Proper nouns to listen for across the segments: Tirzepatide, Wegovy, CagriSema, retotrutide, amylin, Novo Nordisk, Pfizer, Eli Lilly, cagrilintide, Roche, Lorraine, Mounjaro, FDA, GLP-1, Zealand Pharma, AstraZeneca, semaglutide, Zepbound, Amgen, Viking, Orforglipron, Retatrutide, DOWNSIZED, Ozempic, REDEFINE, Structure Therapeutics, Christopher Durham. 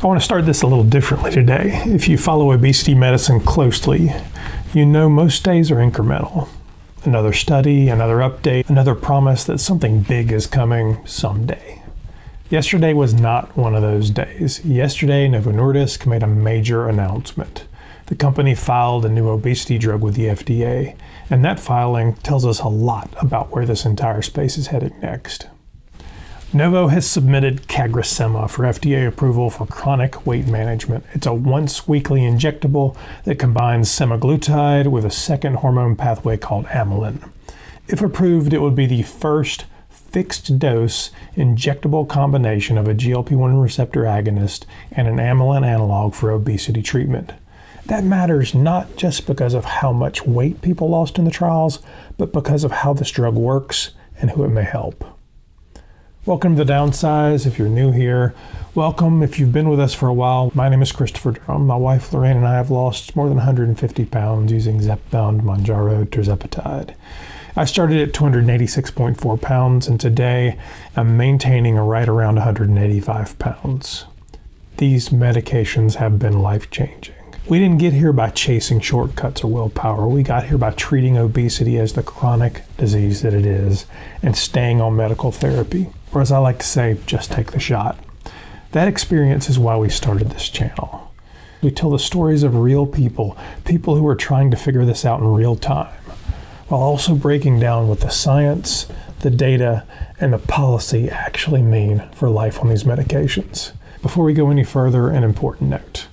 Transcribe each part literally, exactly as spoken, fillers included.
I want to start this a little differently today. If you follow obesity medicine closely, you know most days are incremental. Another study, another update, another promise that something big is coming someday. Yesterday was not one of those days. Yesterday, Novo Nordisk made a major announcement. The company filed a new obesity drug with the F D A, and that filing tells us a lot about where this entire space is headed next. Novo has submitted CagriSema for F D A approval for chronic weight management. It's a once-weekly injectable that combines semaglutide with a second hormone pathway called amylin. If approved, it would be the first fixed-dose injectable combination of a G L P one receptor agonist and an amylin analog for obesity treatment. That matters not just because of how much weight people lost in the trials, but because of how this drug works and who it may help. Welcome to Downsize if you're new here. Welcome if you've been with us for a while. My name is Christopher Durham. My wife Lorraine and I have lost more than one hundred fifty pounds using Zepbound, Mounjaro, Tirzepatide. I started at two hundred eighty-six point four pounds and today I'm maintaining right around one hundred eighty-five pounds. These medications have been life-changing. We didn't get here by chasing shortcuts or willpower. We got here by treating obesity as the chronic disease that it is and staying on medical therapy. Or as I like to say, just take the shot. That experience is why we started this channel. We tell the stories of real people, people who are trying to figure this out in real time, while also breaking down what the science, the data, and the policy actually mean for life on these medications. Before we go any further, an important note.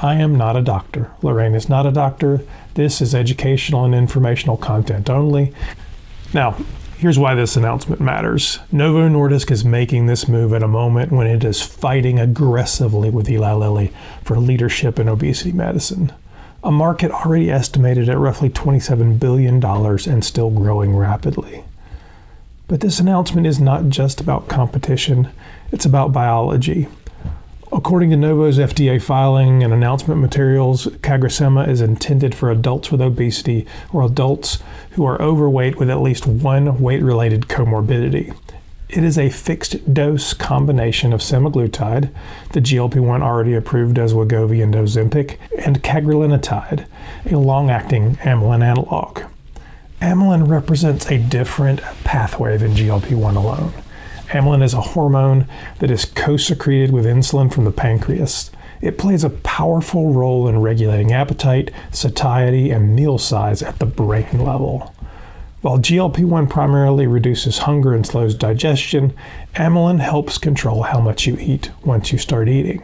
I am not a doctor. Lorraine is not a doctor. This is educational and informational content only. Now, here's why this announcement matters. Novo Nordisk is making this move at a moment when it is fighting aggressively with Eli Lilly for leadership in obesity medicine, a market already estimated at roughly twenty-seven billion dollars and still growing rapidly. But this announcement is not just about competition. It's about biology. According to Novo's F D A filing and announcement materials, CagriSema is intended for adults with obesity or adults who are overweight with at least one weight-related comorbidity. It is a fixed-dose combination of semaglutide, the G L P one already approved as Wegovy and Ozempic, and cagrilintide, a long-acting amylin analog. Amylin represents a different pathway than G L P one alone. Amylin is a hormone that is co-secreted with insulin from the pancreas. It plays a powerful role in regulating appetite, satiety, and meal size at the brain level. While G L P one primarily reduces hunger and slows digestion, amylin helps control how much you eat once you start eating.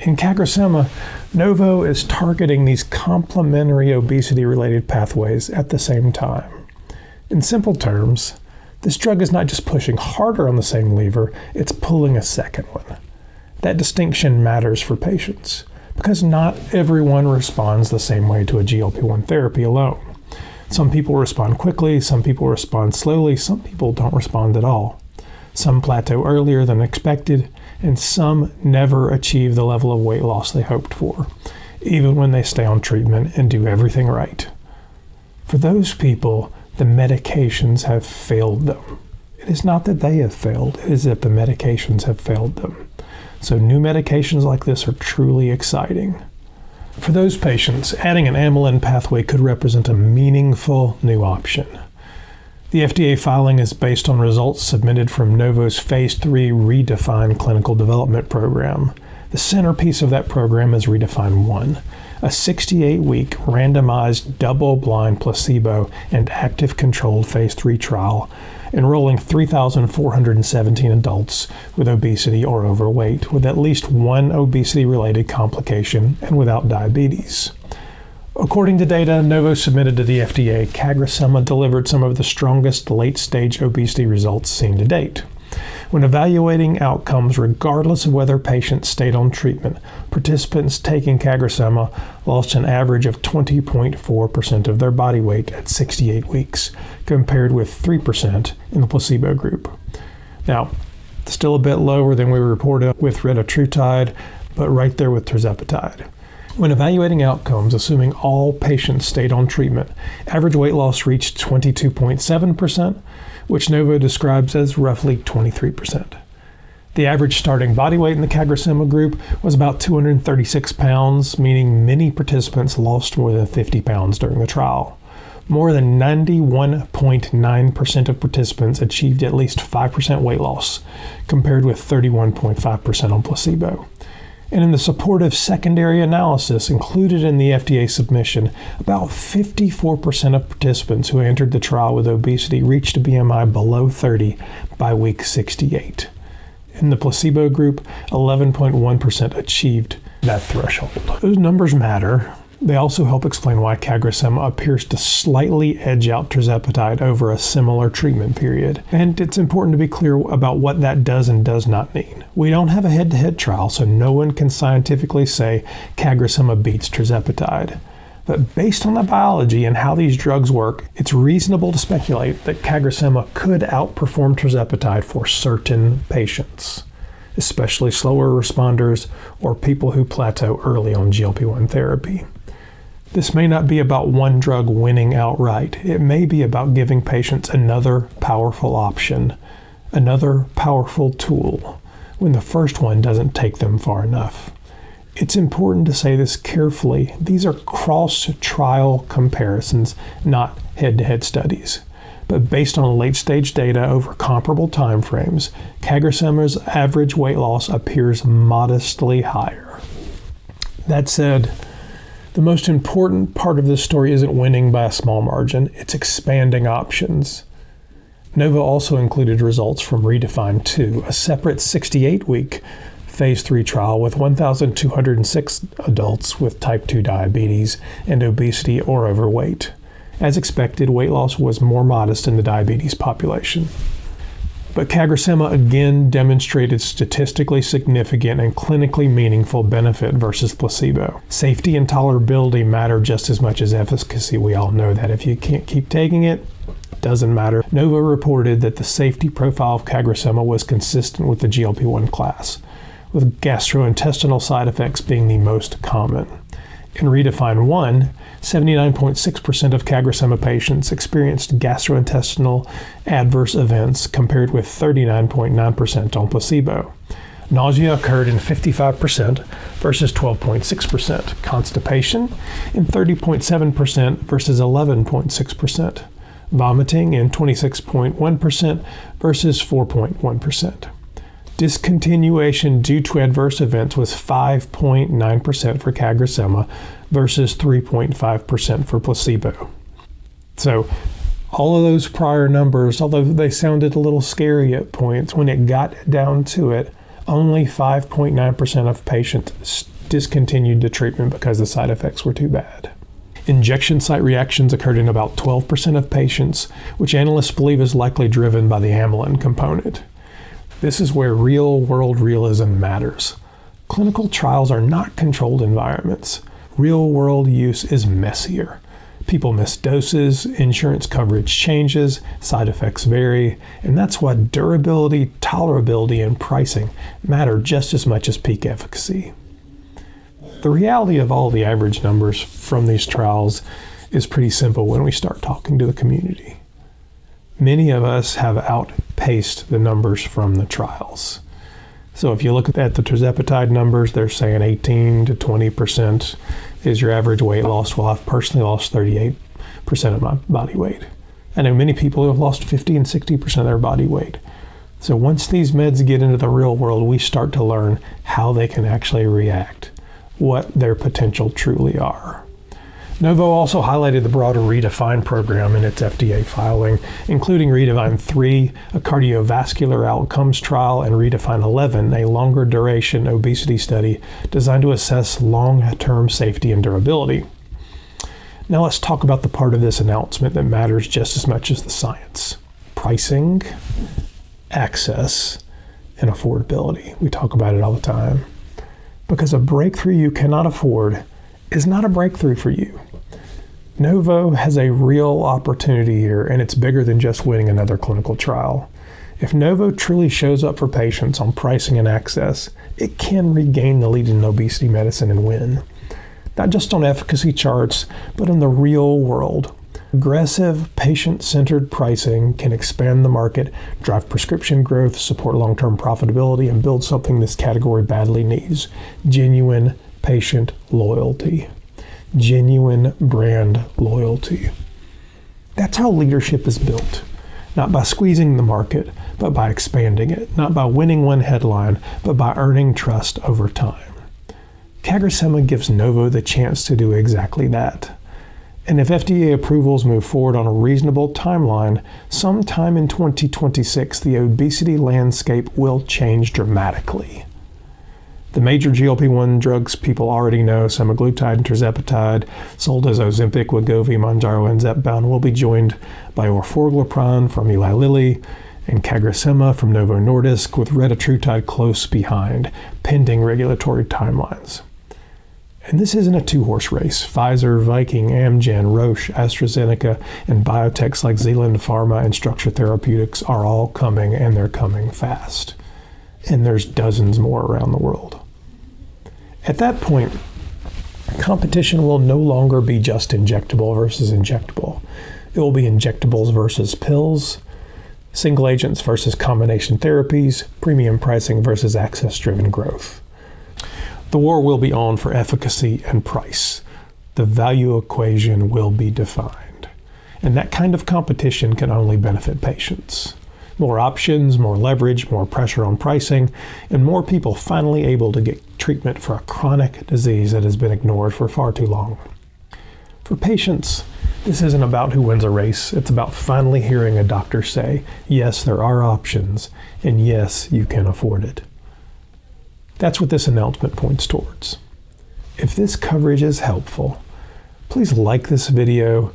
In CagriSema, Novo is targeting these complementary obesity-related pathways at the same time. In simple terms, this drug is not just pushing harder on the same lever, it's pulling a second one. That distinction matters for patients because not everyone responds the same way to a G L P one therapy alone. Some people respond quickly, some people respond slowly, some people don't respond at all. Some plateau earlier than expected, and some never achieve the level of weight loss they hoped for, even when they stay on treatment and do everything right. For those people, the medications have failed them. It is not that they have failed, it is that the medications have failed them. So new medications like this are truly exciting. For those patients, adding an amylin pathway could represent a meaningful new option. The F D A filing is based on results submitted from Novo's phase three REDEFINE clinical development program. The centerpiece of that program is REDEFINE one. A sixty-eight week randomized double-blind placebo and active controlled phase three trial enrolling three thousand four hundred seventeen adults with obesity or overweight with at least one obesity-related complication and without diabetes. According to data Novo submitted to the F D A, CagriSema delivered some of the strongest late-stage obesity results seen to date. When evaluating outcomes, regardless of whether patients stayed on treatment, participants taking CagriSema lost an average of twenty point four percent of their body weight at sixty-eight weeks, compared with three percent in the placebo group. Now, still a bit lower than we reported with retotrutide, but right there with tirzepatide. When evaluating outcomes, assuming all patients stayed on treatment, average weight loss reached twenty-two point seven percent, which Novo describes as roughly twenty-three percent. The average starting body weight in the CagriSema group was about two hundred thirty-six pounds, meaning many participants lost more than fifty pounds during the trial. More than ninety-one point nine percent of participants achieved at least five percent weight loss, compared with thirty-one point five percent on placebo. And in the supportive secondary analysis included in the F D A submission, about fifty-four percent of participants who entered the trial with obesity reached a B M I below thirty by week sixty-eight. In the placebo group, eleven point one percent achieved that threshold. Those numbers matter. They also help explain why CagriSema appears to slightly edge out tirzepatide over a similar treatment period. And it's important to be clear about what that does and does not mean. We don't have a head-to-head trial, so no one can scientifically say CagriSema beats tirzepatide. But based on the biology and how these drugs work, it's reasonable to speculate that CagriSema could outperform tirzepatide for certain patients, especially slower responders or people who plateau early on G L P one therapy. This may not be about one drug winning outright. It may be about giving patients another powerful option, another powerful tool, when the first one doesn't take them far enough. It's important to say this carefully. These are cross-trial comparisons, not head-to-head studies. But based on late-stage data over comparable timeframes, CagriSema's average weight loss appears modestly higher. That said, the most important part of this story isn't winning by a small margin, it's expanding options. Novo also included results from REDEFINE two, a separate sixty-eight week phase three trial with one thousand two hundred six adults with type two diabetes and obesity or overweight. As expected, weight loss was more modest in the diabetes population. But CagriSema again demonstrated statistically significant and clinically meaningful benefit versus placebo. Safety and tolerability matter just as much as efficacy. We all know that. If you can't keep taking it, it doesn't matter. Novo reported that the safety profile of CagriSema was consistent with the G L P one class, with gastrointestinal side effects being the most common. In REDEFINE one, seventy-nine point six percent of CagriSema patients experienced gastrointestinal adverse events compared with thirty-nine point nine percent on placebo. Nausea occurred in fifty-five percent versus twelve point six percent, constipation in thirty point seven percent versus eleven point six percent, vomiting in twenty-six point one percent versus four point one percent. Discontinuation due to adverse events was five point nine percent for CagriSema versus three point five percent for placebo. So all of those prior numbers, although they sounded a little scary at points, when it got down to it, only five point nine percent of patients discontinued the treatment because the side effects were too bad. Injection site reactions occurred in about twelve percent of patients, which analysts believe is likely driven by the amylin component. This is where real-world realism matters. Clinical trials are not controlled environments. Real-world use is messier. People miss doses, insurance coverage changes, side effects vary, and that's why durability, tolerability, and pricing matter just as much as peak efficacy. The reality of all the average numbers from these trials is pretty simple when we start talking to the community. Many of us have outpaced the numbers from the trials. So if you look at the tirzepatide numbers, they're saying eighteen to twenty percent is your average weight loss. Well, I've personally lost thirty-eight percent of my body weight. I know many people who have lost fifty and sixty percent of their body weight. So once these meds get into the real world, we start to learn how they can actually react, what their potential truly are. Novo also highlighted the broader REDEFINE program in its F D A filing, including REDEFINE three, a cardiovascular outcomes trial, and REDEFINE eleven, a longer duration obesity study designed to assess long-term safety and durability. Now let's talk about the part of this announcement that matters just as much as the science: pricing, access, and affordability. We talk about it all the time. Because a breakthrough you cannot afford is not a breakthrough for you. Novo has a real opportunity here, and it's bigger than just winning another clinical trial. If Novo truly shows up for patients on pricing and access, it can regain the lead in obesity medicine and win. Not just on efficacy charts, but in the real world. Aggressive, patient-centered pricing can expand the market, drive prescription growth, support long-term profitability, and build something this category badly needs. Genuine patient loyalty. Genuine brand loyalty. That's how leadership is built. Not by squeezing the market, but by expanding it. Not by winning one headline, but by earning trust over time. CagriSema gives Novo the chance to do exactly that. And if F D A approvals move forward on a reasonable timeline, sometime in twenty twenty-six, the obesity landscape will change dramatically. The major G L P one drugs people already know, semaglutide and tirzepatide, sold as Ozempic, Wegovy, Mounjaro, and Zepbound, will be joined by Orforglipron from Eli Lilly and CagriSema from Novo Nordisk, with retatrutide close behind, pending regulatory timelines. And this isn't a two-horse race. Pfizer, Viking, Amgen, Roche, AstraZeneca, and biotechs like Zealand Pharma and Structure Therapeutics are all coming, and they're coming fast. And there's dozens more around the world. At that point, competition will no longer be just injectable versus injectable. It will be injectables versus pills, single agents versus combination therapies, premium pricing versus access-driven growth. The war will be on for efficacy and price. The value equation will be defined. And that kind of competition can only benefit patients. More options, more leverage, more pressure on pricing, and more people finally able to get treatment for a chronic disease that has been ignored for far too long. For patients, this isn't about who wins a race. It's about finally hearing a doctor say, yes, there are options, and yes, you can afford it. That's what this announcement points towards. If this coverage is helpful, please like this video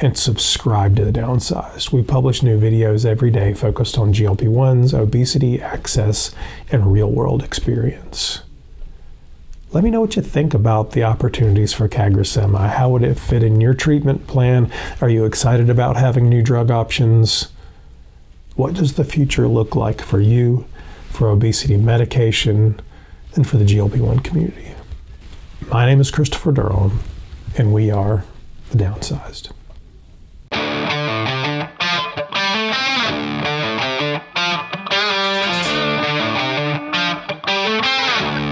and subscribe to The Downsized. We publish new videos every day focused on G L P ones, obesity, access, and real-world experience. Let me know what you think about the opportunities for CagriSema. How would it fit in your treatment plan? Are you excited about having new drug options? What does the future look like for you, for obesity medication, and for the G L P one community? My name is Christopher Durham, and we are The Downsized.